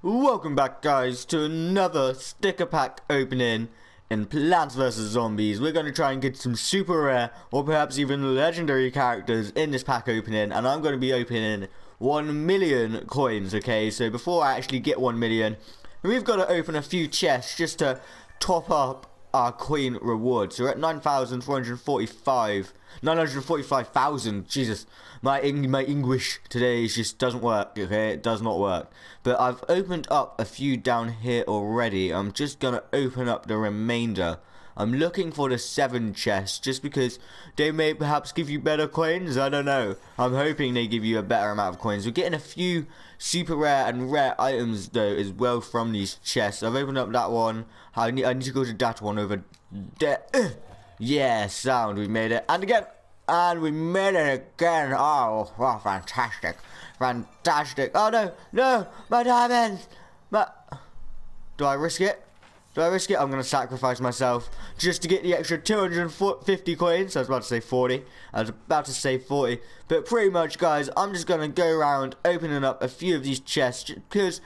Welcome back, guys, to another sticker pack opening in Plants vs Zombies. We're going to try and get some super rare or perhaps even legendary characters in this pack opening, and I'm going to be opening 1 million coins, okay? So before I actually get 1 million, we've got to open a few chests just to top up our coin reward. So we're at 945,000. Jesus, my English today just doesn't work, okay? It does not work. But I've opened up a few down here already. I'm just gonna open up the remainder. I'm looking for the 7 chests just because they may perhaps give you better coins. I don't know. I'm hoping they give you a better amount of coins. We're getting a few super rare and rare items though as well from these chests. I've opened up that one. I need to go to that one over there. Yeah, sound. We made it. And again. And we made it again. Oh, wow, fantastic. Fantastic. Oh, no. No. My diamonds. Do I risk it? Do I risk it? I'm going to sacrifice myself just to get the extra 250 coins. I was about to say 40. I was about to say 40. But pretty much, guys, I'm just going to go around opening up a few of these chests because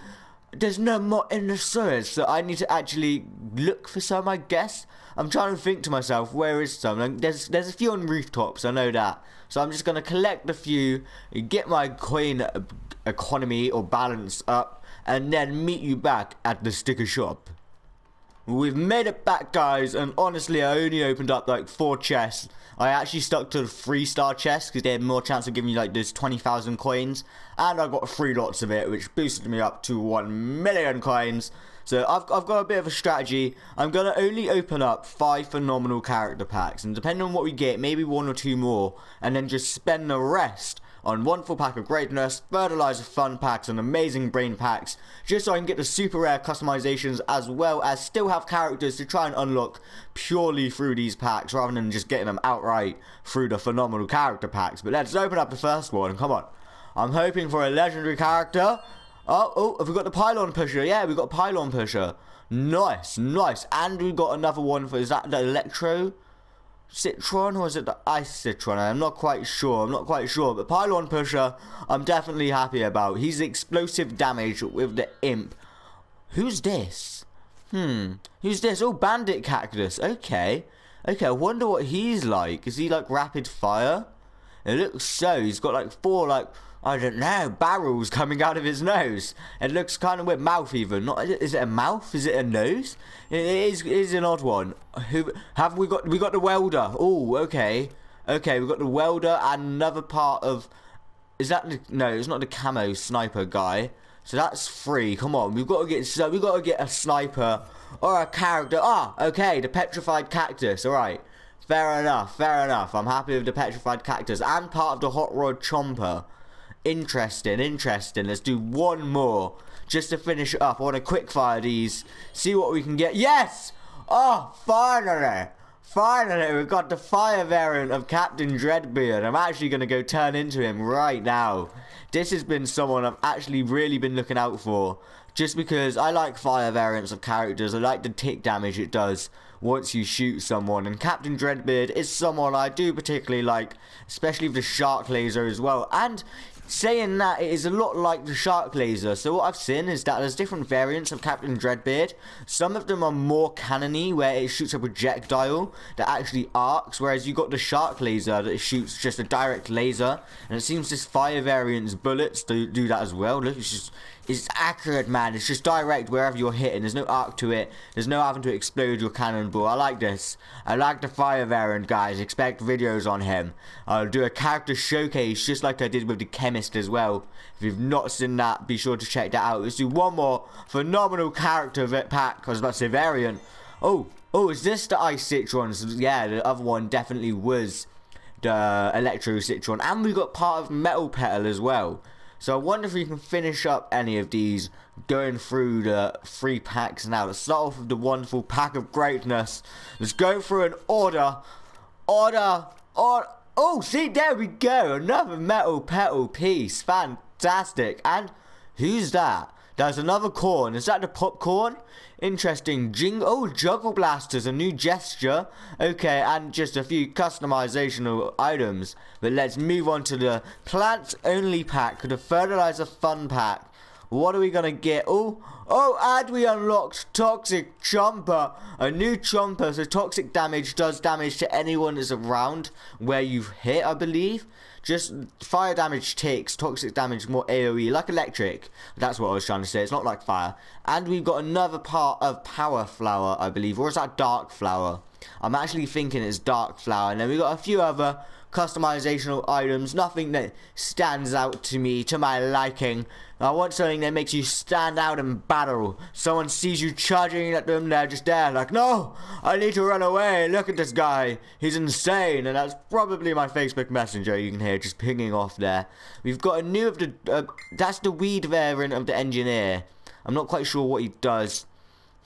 there's no more in the sewers. So I need to actually look for some, I guess. I'm trying to think to myself, where is some? Like, there's a few on rooftops, I know that. So I'm just going to collect a few, get my coin economy or balance up, and then meet you back at the sticker shop. We've made it back, guys, and honestly, I only opened up like 4 chests. I actually stuck to the 3-star chests because they had more chance of giving you like those 20,000 coins, and I got 3 lots of it, which boosted me up to 1 million coins. So I've got a bit of a strategy. I'm gonna only open up 5 phenomenal character packs, and depending on what we get, maybe 1 or 2 more, and then just spend the rest on one full pack of greatness, fertilizer fun packs, and amazing brain packs, just so I can get the super rare customizations as well as still have characters to try and unlock purely through these packs rather than just getting them outright through the phenomenal character packs. But let's open up the first one. Come on. I'm hoping for a legendary character. Oh, have we got the Pylon Pusher? Yeah, we got Pylon Pusher. Nice, nice. And we got another one for, is that the Electro Citron, or is it the Ice Citron? I'm not quite sure, but Pylon Pusher, I'm definitely happy about. He's explosive damage with the imp. Who's this? Who's this? Oh, Bandit Cactus. Okay. Okay, I wonder what he's like. Is he like rapid fire? It looks so. He's got like 4, like, I don't know, barrels coming out of his nose. It looks kind of weird. Mouth even. Not, is it a mouth? Is it a nose? It is an odd one. Who have we got? We got the welder. Oh, okay. Okay, we got the welder and another part of... Is that... No, it's not the Camo Sniper guy. So that's 3. Come on, we've got to get... So we've got to get a sniper or a character. Ah, okay, the Petrified Cactus. All right. Fair enough, fair enough. I'm happy with the Petrified Cactus and part of the Hot Rod Chomper. Interesting, interesting. Let's do 1 more just to finish it up. I want to quick fire these, see what we can get. Yes! Oh, finally! Finally, we've got the fire variant of Captain Dreadbeard. I'm actually going to go turn into him right now. This has been someone I've actually really been looking out for, just because I like fire variants of characters. I like the tick damage it does once you shoot someone, and Captain Dreadbeard is someone I do particularly like, especially with the shark laser as well. And saying that, it is a lot like the shark laser. So what I've seen is that there's different variants of Captain Dreadbeard. Some of them are more cannony, where it shoots a projectile that actually arcs, whereas you got the shark laser that shoots just a direct laser. And it seems this fire variant's bullets do that as well. Look, it's accurate, man. It's just direct wherever you're hitting. There's no arc to it. There's no having to explode your cannonball. I like this. I like the fire variant, guys. Expect videos on him. I'll do a character showcase just like I did with the Chemist as well. If you've not seen that, be sure to check that out. Let's do 1 more phenomenal character pack. I was about to say variant. Oh, is this the Ice Citron? Yeah, the other one definitely was the Electro Citron. And we got part of Metal Petal as well. So I wonder if we can finish up any of these going through the 3 packs now. Let's start off with the wonderful pack of greatness. Let's go through an order. Oh, see, there we go. Another Metal Petal piece. Fantastic. And who's that? There's another corn. Is that the popcorn? Interesting. Oh, Juggle Blasters, a new gesture. Okay, and just a few customizational items. But let's move on to the plants only pack, the fertilizer fun pack. What are we gonna get? Oh, and we unlocked Toxic Chomper, a new chomper. So toxic damage does damage to anyone that's around where you've hit, I believe. Just fire damage takes toxic damage more AoE, like electric. That's what I was trying to say. It's not like fire. And we've got another part of Power Flower, I believe, or is that Dark Flower? I'm actually thinking it's Dark Flower. And then we got a few other customizational items. Nothing that stands out to me, to my liking. I want something that makes you stand out in battle. Someone sees you charging at them, they're just there like, no, I need to run away. Look at this guy, he's insane. And that's probably my Facebook Messenger you can hear just pinging off there. We've got a new of the that's the weed variant of the engineer. I'm not quite sure what he does.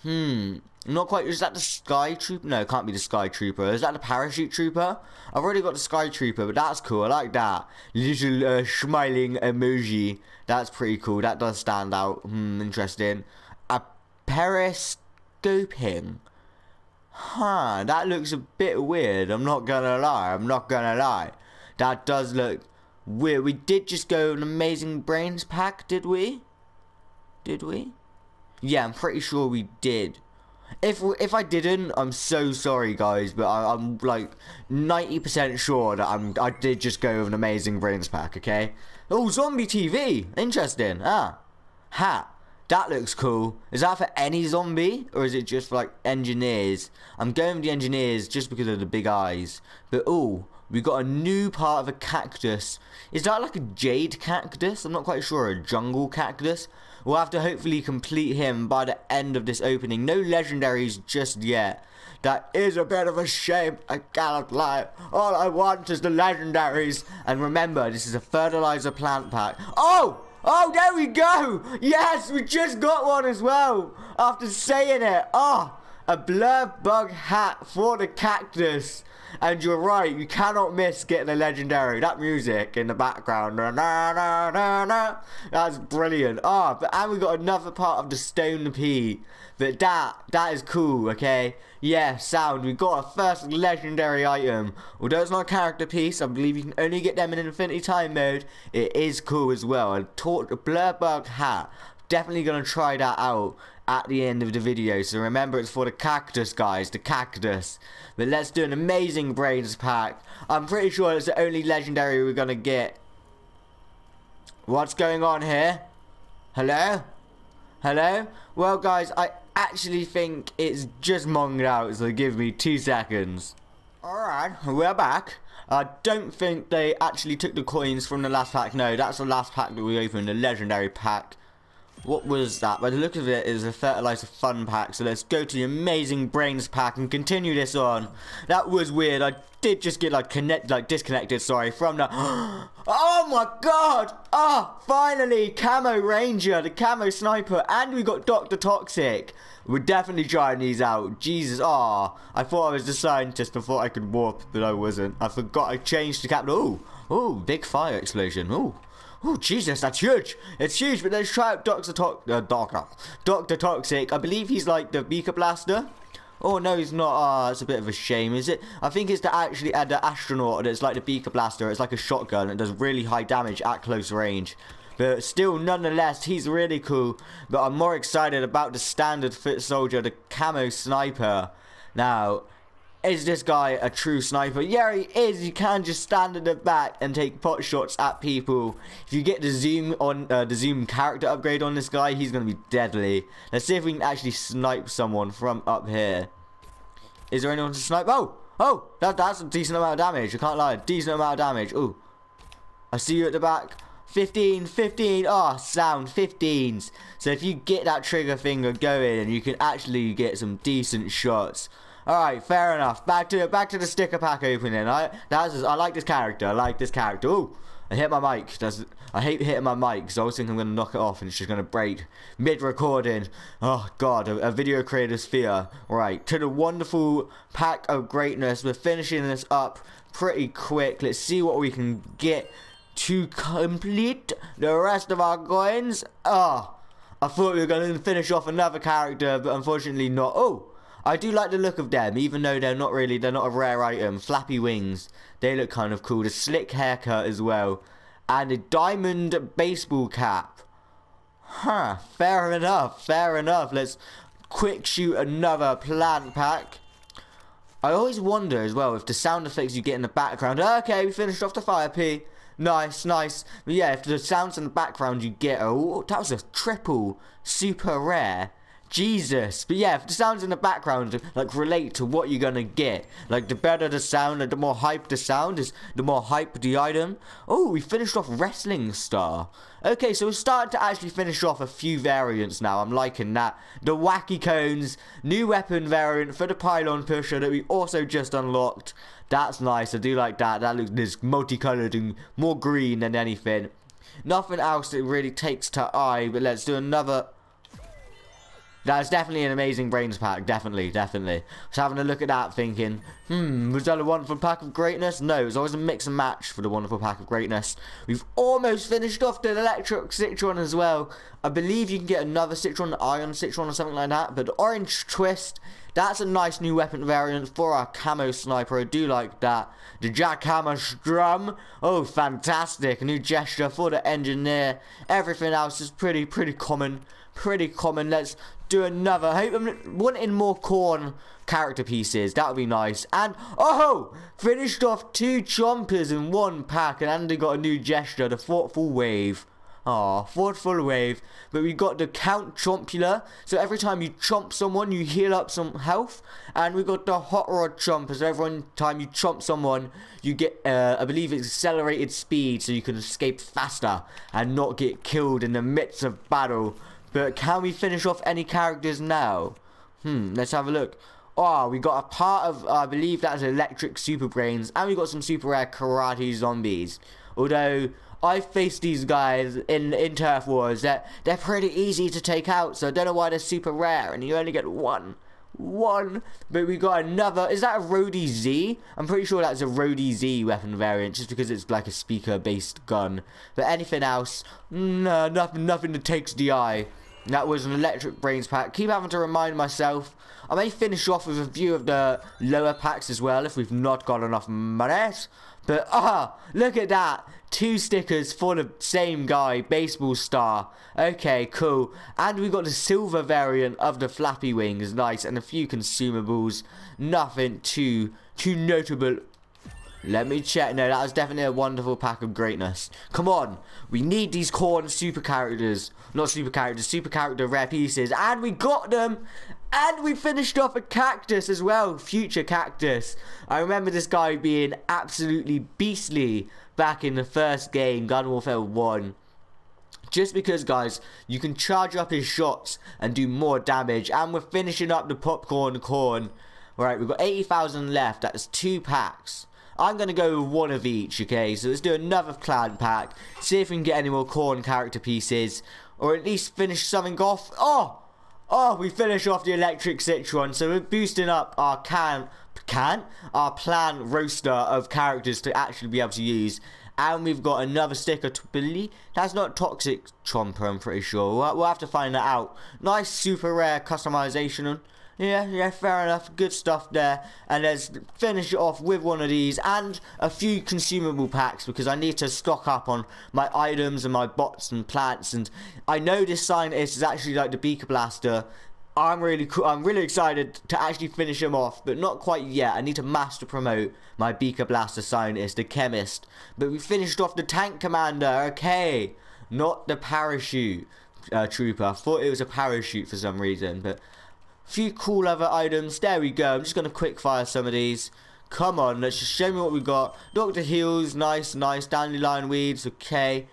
Not quite. Is that the Sky Trooper? No, it can't be the Sky Trooper. Is that the Parachute Trooper? I've already got the Sky Trooper, but that's cool. I like that. Little smiling emoji. That's pretty cool. That does stand out. Interesting. A periscoping. Huh, that looks a bit weird. I'm not gonna lie. That does look weird. We did just go an Amazing Brains pack, did we? Yeah, I'm pretty sure we did. If I didn't, I'm so sorry, guys, but I'm like 90% sure that I did just go with an Amazing Brains pack, okay? Oh, Zombie TV! Interesting. Hat. That looks cool. Is that for any zombie, or is it just for, like, engineers? I'm going with the engineers just because of the big eyes. But, oh, we got a new part of a cactus. Is that like a jade cactus? I'm not quite sure. A jungle cactus? We'll have to hopefully complete him by the end of this opening. No legendaries just yet. That is a bit of a shame. I cannot lie. All I want is the legendaries. And remember, this is a fertilizer plant pack. Oh, there we go. Yes, we just got one as well. After saying it. A Blurbug hat for the cactus. And you're right, you cannot miss getting a legendary. That music in the background. That's brilliant. And we got another part of the Stone Pea. But that is cool, okay? Yeah, sound. We got our first legendary item. Although it's not a character piece, I believe you can only get them in Infinity Time mode. It is cool as well. A Blurbug hat. Definitely gonna try that out at the end of the video. So remember, it's for the cactus, guys, the cactus. But let's do an Amazing Brains pack. I'm pretty sure it's the only legendary we're gonna get. What's going on here? Hello? Hello? Well, guys, I actually think it's just monged out, so give me 2 seconds. Alright, we're back. I don't think they actually took the coins from the last pack. No, that's the last pack that we opened, the legendary pack. What was that? By the look of it, is a fertilizer fun pack. So let's go to the Amazing Brains pack and continue this on. That was weird. I did just get disconnected. Sorry, from the. Oh my God! Finally, Camo Ranger, the Camo Sniper, and we got Dr. Toxic. We're definitely trying these out. Jesus, I thought I was the scientist. I thought I could warp, but I wasn't. I forgot I changed the captain. Oh, big fire explosion. Oh, Jesus, that's huge. It's huge, but let's try out Dr. Toxic. I believe he's like the Beaker Blaster. Oh, no, he's not. It's a bit of a shame, is it? I think it's the astronaut that's like the Beaker Blaster. It's like a shotgun. It does really high damage at close range. But still, nonetheless, he's really cool. But I'm more excited about the standard foot soldier, the Camo Sniper. Now, is this guy a true sniper? Yeah, he is. You can just stand in the back and take pot shots at people. If you get the zoom character upgrade on this guy, he's going to be deadly. Let's see if we can actually snipe someone from up here. Is there anyone to snipe? Oh, that's a decent amount of damage. I can't lie, a decent amount of damage. Ooh, I see you at the back. 15. Sound 15s. So if you get that trigger finger going, you can actually get some decent shots. Alright, fair enough. Back to the sticker pack opening. I like this character. Ooh, I hit my mic. I hate hitting my mic because I always think I'm going to knock it off and it's just going to break mid-recording. Oh, God, a video creator's fear. Right, to the wonderful pack of greatness. We're finishing this up pretty quick. Let's see what we can get to complete the rest of our coins. I thought we were going to finish off another character, but unfortunately not. Oh! I do like the look of them, even though they're not a rare item. Flappy wings, they look kind of cool. The slick haircut as well, and a diamond baseball cap. Huh, fair enough, fair enough. Let's quick shoot another plant pack. I always wonder as well if the sound effects you get in the background. Okay, we finished off the Fire Pit. Nice, nice. But yeah, if the sounds in the background you get... Oh, that was a triple super rare. Jesus. But yeah, if the sounds in the background like relate to what you're gonna get, like the better the sound and the more hype the sound is, the more hype the item. Oh, we finished off Wrestling Star. Okay, so we're starting to actually finish off a few variants now. I'm liking that. The Wacky Cones, new weapon variant for the Pylon Pusher that we also just unlocked. That's nice. I do like that. That looks this multicolored and more green than anything. Nothing else that really takes to eye, but let's do another. That's definitely an amazing brains pack, definitely, definitely. I was having a look at that thinking, was that a wonderful pack of greatness? No, it was always a mix and match for the wonderful pack of greatness. We've almost finished off the Electro Citron as well. I believe you can get another Citron, Iron Citron or something like that, but the Orange Twist, that's a nice new weapon variant for our Camo Sniper, I do like that. The Jackhammer Strum, oh fantastic, a new gesture for the Engineer. Everything else is pretty common. Pretty common. Let's do another. I hope I'm wanting more corn character pieces. That would be nice. And oh, finished off two chompers in one pack, and Andy got a new gesture, the Thoughtful Wave. Ah, Thoughtful Wave. But we got the Count Chompula. So every time you chomp someone, you heal up some health. And we got the Hot Rod Chomper. So every time you chomp someone, you get, I believe, it's accelerated speed, so you can escape faster and not get killed in the midst of battle. But can we finish off any characters now? Let's have a look. Oh, we got a part of, I believe that's Electric Super Brains. And we got some super rare Karate Zombies. Although, I've faced these guys in Turf Wars. They're pretty easy to take out. So I don't know why they're super rare. And you only get one. But we got another. Is that a Roadie Z? I'm pretty sure that's a Roadie Z weapon variant, just because it's like a speaker-based gun. But anything else? No, nothing that takes the eye. That was an Electric Brains pack. Keep having to remind myself. I may finish off with a few of the lower packs as well if we've not got enough money. But, look at that. Two stickers for the same guy, Baseball Star. Okay, cool. And we got the silver variant of the Flappy Wings. Nice. And a few consumables. Nothing too notable. Let me check. No, that was definitely a wonderful pack of greatness. Come on. We need these corn super characters. Not super characters, super character rare pieces. And we got them. And we finished off a cactus as well. Future Cactus. I remember this guy being absolutely beastly back in the first game, Garden Warfare 1. Just because, guys, you can charge up his shots and do more damage. And we're finishing up the popcorn corn. Right, we've got 80,000 left. That's two packs. I'm going to go with one of each, okay? So let's do another clan pack. See if we can get any more corn character pieces. Or at least finish something off. Oh, we finish off the Electric Citron. So we're boosting up our our plan roster of characters to actually be able to use. And we've got another sticker to believe. That's not Toxic Chomper, I'm pretty sure. We'll have to find that out. Nice super rare customization. Yeah, fair enough. Good stuff there. And let's finish it off with one of these and a few consumable packs because I need to stock up on my items and my bots and plants. And I know this scientist is actually like the Beaker Blaster. I'm really excited to actually finish him off, but not quite yet. I need to master promote my Beaker Blaster scientist, the Chemist. But we finished off the Tank Commander. Okay, not the Parachute Trooper. I thought it was a parachute for some reason, but... few cool other items. There we go. I'm just going to quick fire some of these. Come on, let's just show me what we got. Dr. Heals, nice. Dandelion Weeds, okay.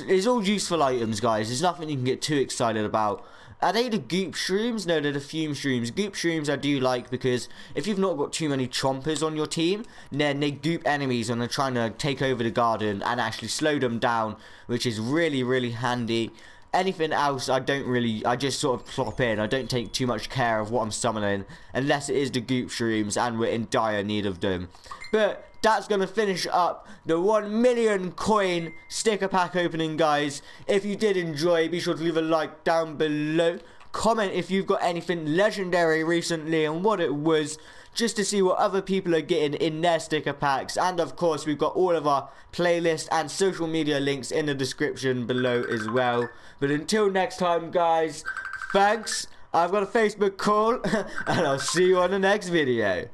It's all useful items, guys. There's nothing you can get too excited about. Are they the Goop Shrooms? No, they're the Fume Shrooms. Goop Shrooms I do like because if you've not got too many Chompers on your team, then they goop enemies and they're trying to take over the garden and actually slow them down, which is really handy. Anything else, I don't really... I just sort of plop in. I don't take too much care of what I'm summoning. Unless it is the Goop Shrooms and we're in dire need of them. But that's going to finish up the 1 million coin sticker pack opening, guys. If you did enjoy, be sure to leave a like down below. Comment if you've got anything legendary recently and what it was, just to see what other people are getting in their sticker packs. And of course, we've got all of our playlist and social media links in the description below as well. But until next time, guys, thanks. I've got a Facebook call and I'll see you on the next video.